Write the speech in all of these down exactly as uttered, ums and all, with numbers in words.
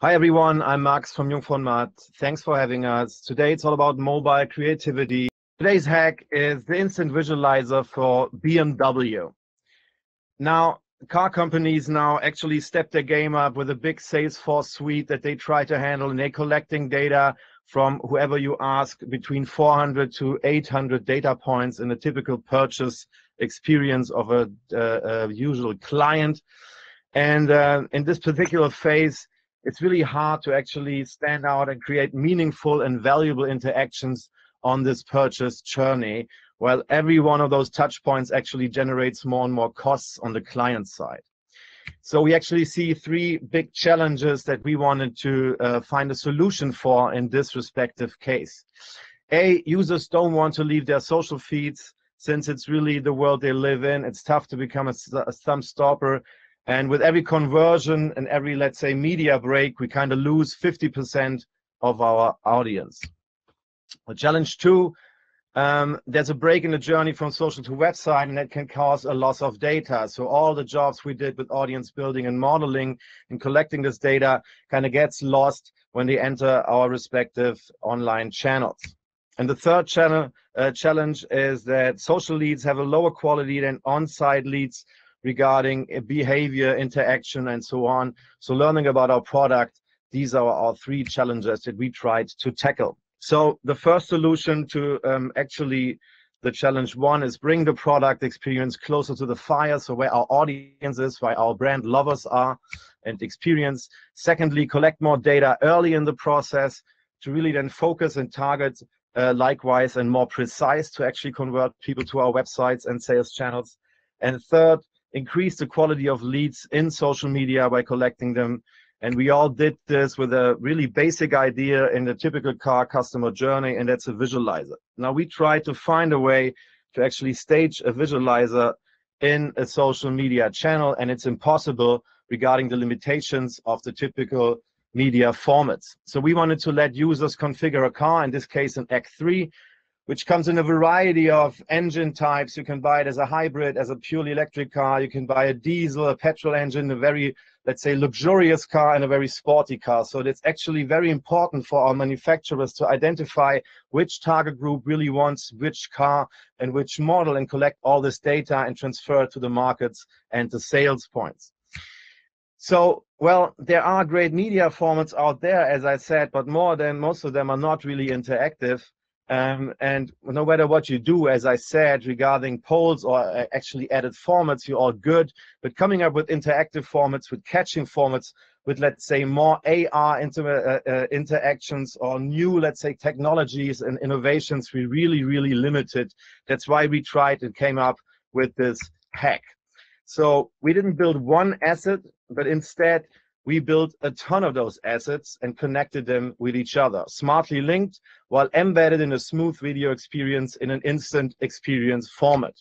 Hi everyone, I'm Max from Jung von Matt. Thanks for having us. Today it's all about mobile creativity. Today's hack is the instant visualizer for B M W. Now, car companies now actually step their game up with a big Salesforce suite that they try to handle, and they're collecting data from whoever you ask, between four hundred to eight hundred data points in a typical purchase experience of a, uh, a usual client. And uh, in this particular phase, it's really hard to actually stand out and create meaningful and valuable interactions on this purchase journey, while every one of those touch points actually generates more and more costs on the client side. So we actually see three big challenges that we wanted to uh, find a solution for in this respective case. A, users don't want to leave their social feeds since it's really the world they live in. It's tough to become a, a thumb stopper. And with every conversion and every, let's say, media break, we kind of lose fifty percent of our audience. Well, challenge two, um, there's a break in the journey from social to website, and that can cause a loss of data. So all the jobs we did with audience building and modeling and collecting this data kind of gets lost when they enter our respective online channels. And the third channel, uh, challenge is that social leads have a lower quality than on-site leads regarding behavior, interaction, and so on. So learning about our product, these are our three challenges that we tried to tackle. So the first solution to um, actually the challenge one is bring the product experience closer to the fire, so where our audience is, where our brand lovers are and experience. Secondly, collect more data early in the process to really then focus and target uh, likewise and more precise to actually convert people to our websites and sales channels. And third, increase the quality of leads in social media by collecting them. And we all did this with a really basic idea in the typical car customer journey, and that's a visualizer. Now we try to find a way to actually stage a visualizer in a social media channel, and it's impossible regarding the limitations of the typical media formats. So we wanted to let users configure a car, in this case an X three, which comes in a variety of engine types. You can buy it as a hybrid, as a purely electric car. You can buy a diesel, a petrol engine, a very, let's say, luxurious car, and a very sporty car. So it's actually very important for our manufacturers to identify which target group really wants which car and which model, and collect all this data and transfer it to the markets and the sales points. So, well, there are great media formats out there, as I said, but more than most of them are not really interactive. Um, and no matter what you do, as I said, regarding polls or actually added formats, you're all good. But coming up with interactive formats, with catching formats, with, let's say, more A R inter uh, uh, interactions or new, let's say, technologies and innovations, we really, really limited. That's why we tried and came up with this hack. So we didn't build one asset, but instead we built a ton of those assets and connected them with each other, smartly linked, while embedded in a smooth video experience in an instant experience format.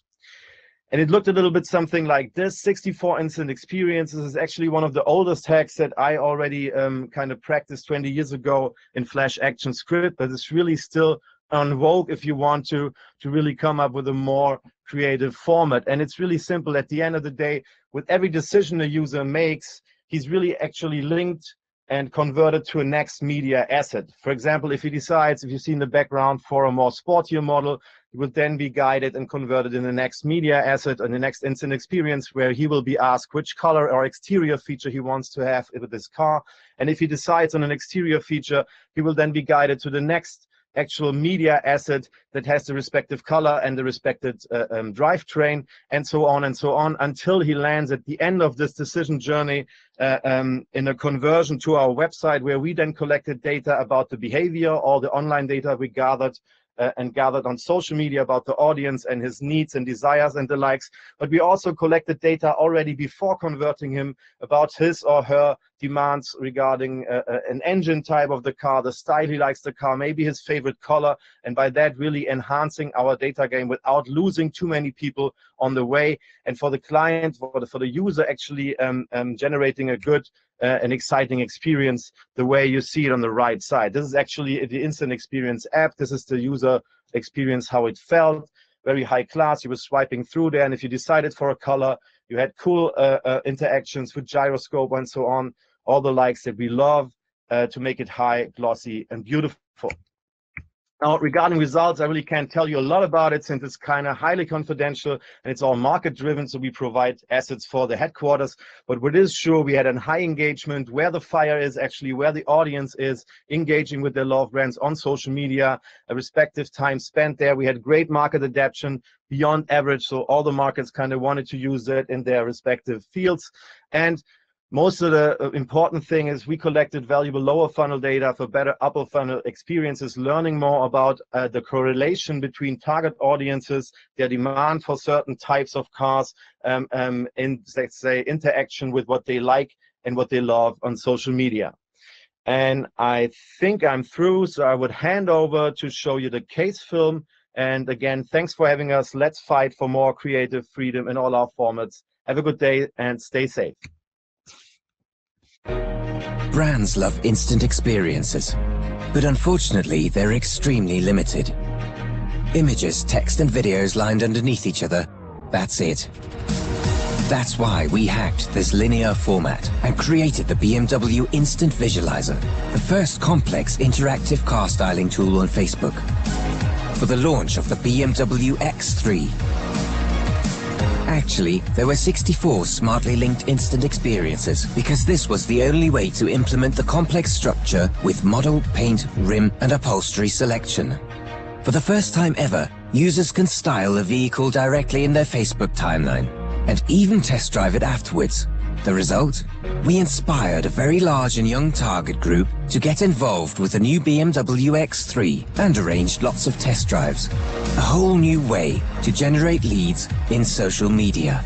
And it looked a little bit something like this. sixty-four instant experiences is actually one of the oldest hacks that I already um, kind of practiced twenty years ago in Flash ActionScript, but it's really still on vogue if you want to, to really come up with a more creative format. And it's really simple. At the end of the day, with every decision a user makes, he's really actually linked and converted to a next media asset. For example, if he decides, if you see in the background, for a more sportier model, he will then be guided and converted in the next media asset and the next instant experience, where he will be asked which color or exterior feature he wants to have with this car. And if he decides on an exterior feature, he will then be guided to the next actual media asset that has the respective color and the respective uh, um, drivetrain, and so on and so on, until he lands at the end of this decision journey uh, um, in a conversion to our website, where we then collected data about the behavior, all the online data we gathered uh, and gathered on social media about the audience and his needs and desires and the likes. But we also collected data already before converting him about his or her demands regarding uh, an engine type of the car, the style he likes the car, maybe his favorite color, and by that really enhancing our data game without losing too many people on the way. And for the client, for the, for the user, actually um, um, generating a good uh, and exciting experience the way you see it on the right side. This is actually the Instant Experience app. This is the user experience, how it felt. Very high class. You were swiping through there, and if you decided for a color, you had cool uh, uh, interactions with gyroscope and so on, all the likes that we love. uh, to make it high, glossy, and beautiful. Now, regarding results, I really can't tell you a lot about it since it's kind of highly confidential and it's all market-driven, so we provide assets for the headquarters. But what is sure, we had a high engagement where the fire is actually, where the audience is engaging with their love brands on social media, a respective time spent there. We had great market adaptation beyond average, so all the markets kind of wanted to use it in their respective fields. And most of the important thing is we collected valuable lower funnel data for better upper funnel experiences, learning more about uh, the correlation between target audiences, their demand for certain types of cars, um, um, in, let's say, interaction with what they like and what they love on social media. And I think I'm through, so I would hand over to show you the case film. And again, thanks for having us. Let's fight for more creative freedom in all our formats. Have a good day and stay safe. Brands love instant experiences, but unfortunately they're extremely limited. Images, text and videos lined underneath each other, that's it. That's why we hacked this linear format and created the B M W Instant Visualizer, the first complex interactive car styling tool on Facebook, for the launch of the B M W X three. Actually, there were sixty-four smartly linked instant experiences because this was the only way to implement the complex structure with model, paint, rim and upholstery selection. For the first time ever, users can style a vehicle directly in their Facebook timeline and even test drive it afterwards. The result? We inspired a very large and young target group to get involved with the new B M W X three and arranged lots of test drives. A whole new way to generate leads in social media.